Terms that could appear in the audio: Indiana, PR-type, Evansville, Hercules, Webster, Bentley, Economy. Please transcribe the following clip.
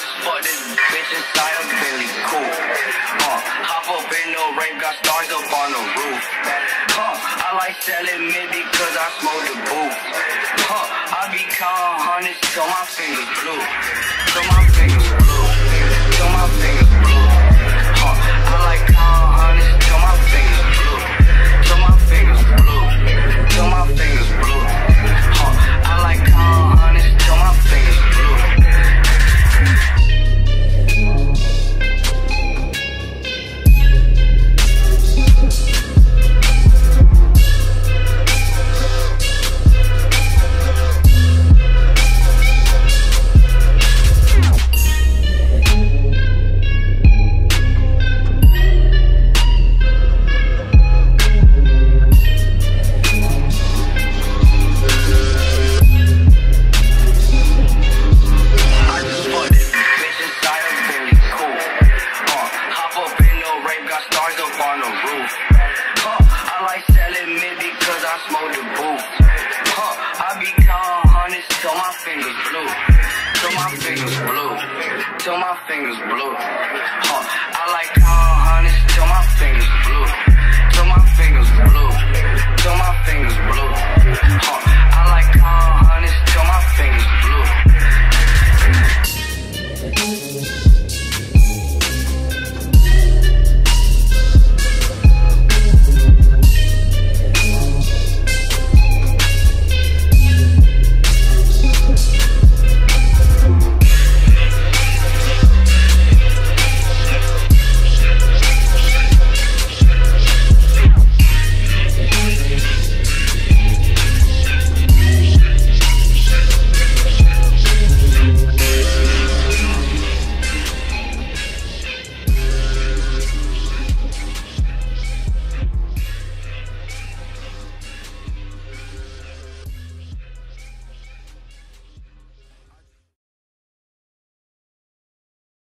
just bought this bitch inside a Bentley coupe. Hop up in the rain, got stars up on the roof. I like selling it because I smoke the booth. I be counting hundreds till my fingers blue. Till my fingers blue. Till my fingers blue. I like counting hundreds till my fingers blue. Till my fingers blue. Till my fingers blue. I like counting hundreds till my fingers blue. Till my fingers blue. I like counting hundreds till my fingers blue. Till my fingers blue.